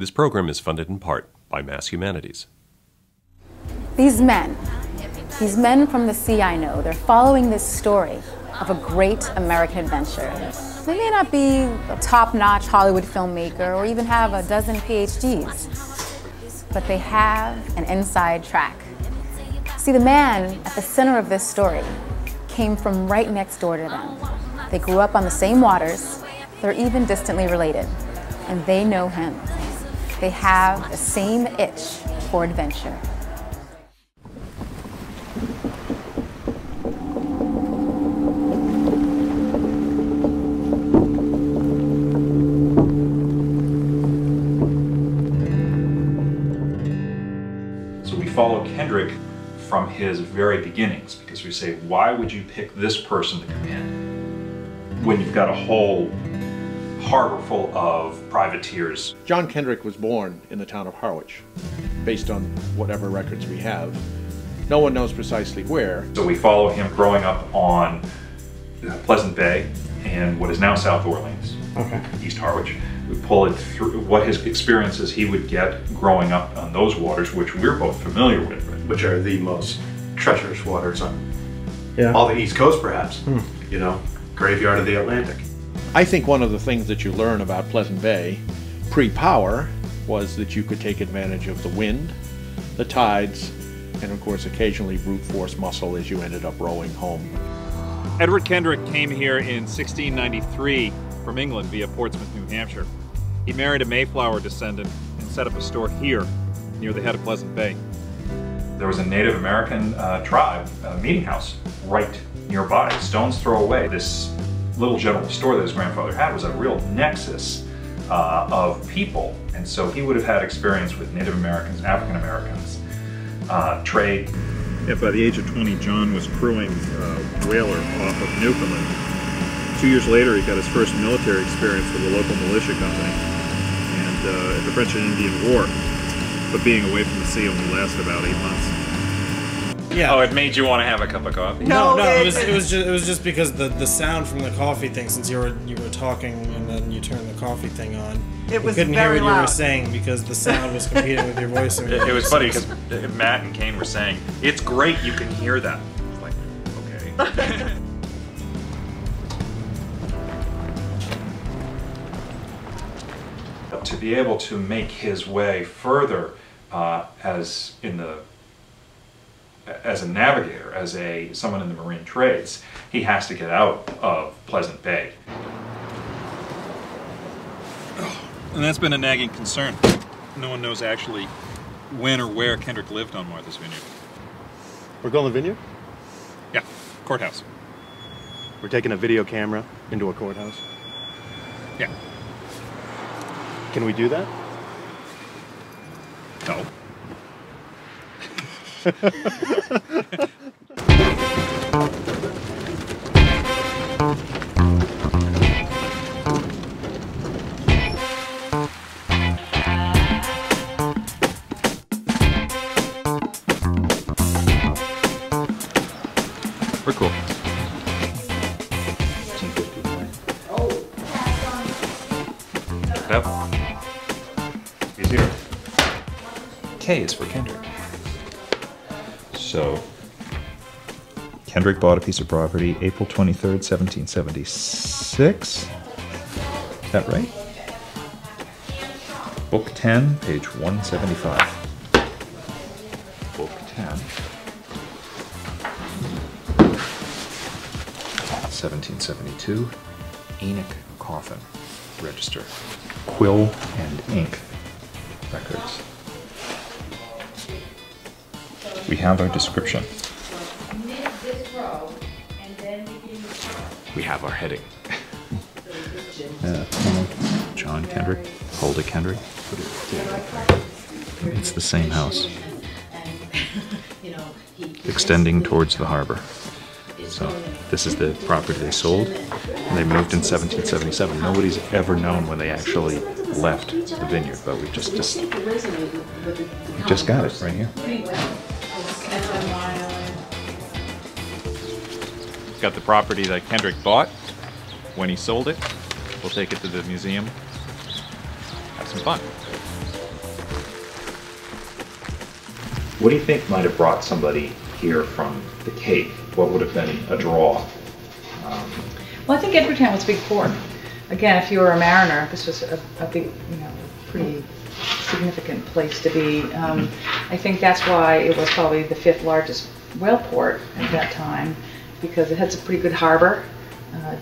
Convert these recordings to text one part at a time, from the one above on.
This program is funded in part by Mass Humanities. These men from the sea I know, they're following this story of a great American adventure. They may not be a top-notch Hollywood filmmaker or even have a dozen PhDs, but they have an inside track. See, the man at the center of this story came from right next door to them. They grew up on the same waters, they're even distantly related, and they know him. They have the same itch for adventure. Follow Kendrick from his very beginnings, because we say, why would you pick this person to come in when you've got a whole harbor full of privateers? John Kendrick was born in the town of Harwich, based on whatever records we have. No one knows precisely where. So we follow him growing up on Pleasant Bay and what is now South Orleans, okay, East Harwich. We pull it through what his experiences he would get growing up on those waters, which we're both familiar with, which are the most treacherous waters on all the East Coast, perhaps. You know, graveyard of the Atlantic. I think one of the things that you learn about Pleasant Bay pre-power was that you could take advantage of the wind, the tides, and of course occasionally brute force muscle as you ended up rowing home. Edward Kendrick came here in 1693 from England via Portsmouth, New Hampshire. He married a Mayflower descendant and set up a store here near the head of Pleasant Bay. There was a Native American tribe meeting house right nearby, stone's throw away. This little general store that his grandfather had was a real nexus of people, and so he would have had experience with Native Americans, African Americans, trade. And by the age of 20, John was crewing a whaler off of Newfoundland. 2 years later, he got his first military experience with a local militia company and in the French and Indian War, but being away from the sea only lasted about 8 months. Yeah. Oh, it made you want to have a cup of coffee. No, it was just because the sound from the coffee thing. Since you were talking and then you turned the coffee thing on, you couldn't hear what you were saying because the sound was competing with your voice. And it was funny because Matt and Kane were saying, "It's great, you can hear that." I was like, okay. To be able to make his way further as a navigator, as someone in the marine trades, he has to get out of Pleasant Bay. And that's been a nagging concern. No one knows actually when or where Kendrick lived on Martha's Vineyard. We're going to the vineyard? Yeah, courthouse. We're taking a video camera into a courthouse? Yeah. Can we do that? No. We're cool. Oh. Yep. K is for Kendrick. So Kendrick bought a piece of property April 23rd, 1776. Is that right? Book 10, page 175. Book 10, 1772. Enoch Coffin, register. Quill and ink records. We have our description. We have our heading. John Kendrick, Huldah Kendrick. It's the same house. Extending towards the harbor. So this is the property they sold. And they moved in 1777. Nobody's ever known when they actually left the vineyard, but we just got it right here. Got the property that Kendrick bought when he sold it. We'll take it to the museum, have some fun. What do you think might have brought somebody here from the Cape? What would have been a draw? Well, I think Edgartown was big port. Again, if you were a mariner, this was a big, you know, pretty significant place to be. I think that's why it was probably the 5th largest whale port at that time, because it had a pretty good harbor,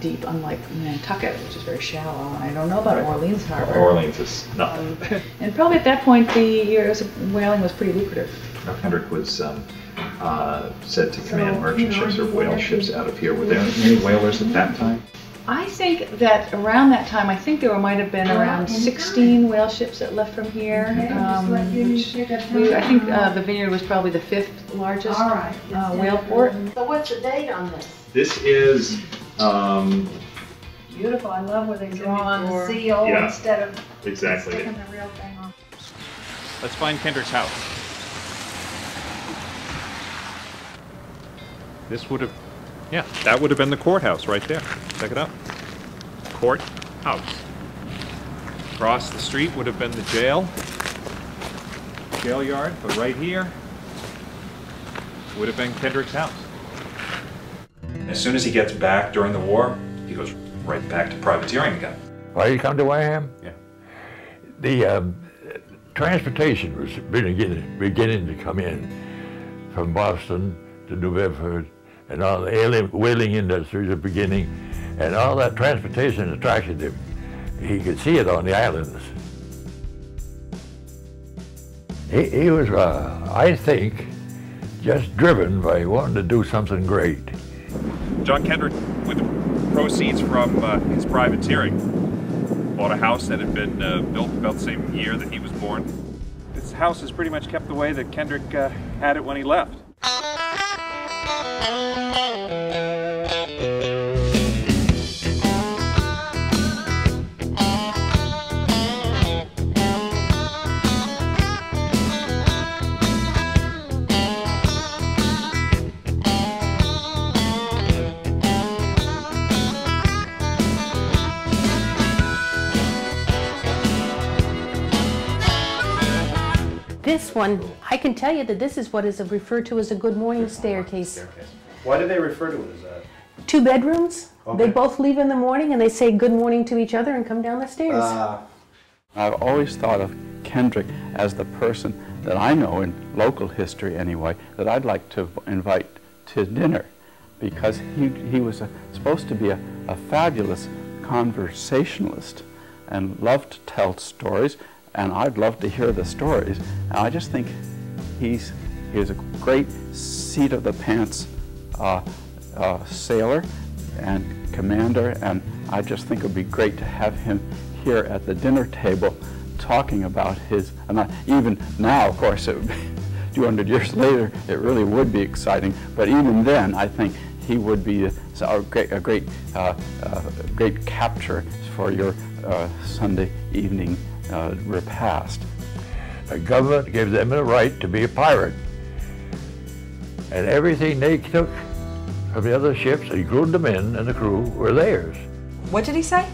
deep, unlike Nantucket, which is very shallow. I don't know about Orleans Harbor. Well, Orleans is nothing. And probably at that point, whaling was pretty lucrative. Kendrick was said to command merchant ships or whale ships out of here. Were there many whalers at that time? I think that around that time, I think there might have been around 16 whale ships that left from here. I think the vineyard was probably the 5th largest whale port. So what's the date on this? This is... beautiful. I love where they draw on the seal instead of sticking the real thing on. Let's find Kendrick's house. This would have... Yeah, that would have been the courthouse right there. Check it out. Courthouse. Across the street would have been the jail. Jail yard, but right here would have been Kendrick's house. As soon as he gets back during the war, he goes right back to privateering again. Why did he come to Wareham? Yeah. The transportation was beginning to come in from Boston to New Bedford, and all the whaling industries are beginning, and all that transportation attracted him. He could see it on the islands. He was, I think, just driven by wanting to do something great. John Kendrick, with the proceeds from his privateering, bought a house that had been built about the same year that he was born. This house is pretty much kept the way that Kendrick had it when he left. This one, I can tell you that this is what is referred to as a good morning staircase. Why do they refer to it as that? 2 bedrooms. Okay. They both leave in the morning and they say good morning to each other and come down the stairs. I've always thought of Kendrick as the person that I know, in local history anyway, that I'd like to invite to dinner, because he was supposed to be a fabulous conversationalist and loved to tell stories. And I'd love to hear the stories. And I just think he's a great seat-of-the-pants sailor and commander, and I just think it would be great to have him here at the dinner table talking about his... And even now, of course, it would be 200 years later, it really would be exciting, but even then, I think he would be a great capture for your Sunday evening repast. The government gave them the right to be a pirate, and everything they took from the other ships, including the men and the crew, were theirs. What did he say?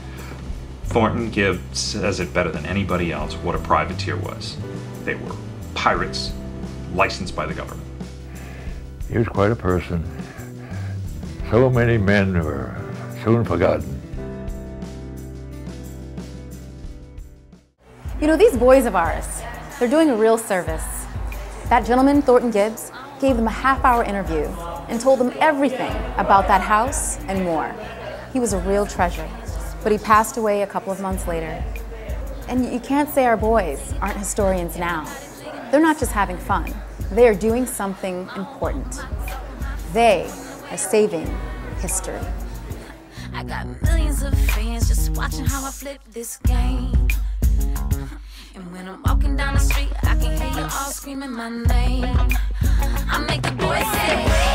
Thornton Gibbs says it better than anybody else what a privateer was. They were pirates licensed by the government. He was quite a person. So many men were soon forgotten. You know, these boys of ours, they're doing a real service. That gentleman, Thornton Gibbs, gave them a half-hour interview and told them everything about that house and more. He was a real treasure, but he passed away a couple of months later. And you can't say our boys aren't historians now. They're not just having fun. They are doing something important. They are saving history. I got millions of fans just watching how I flip this game. And when I'm walking down the street, I can hear you all screaming my name. I make the boys say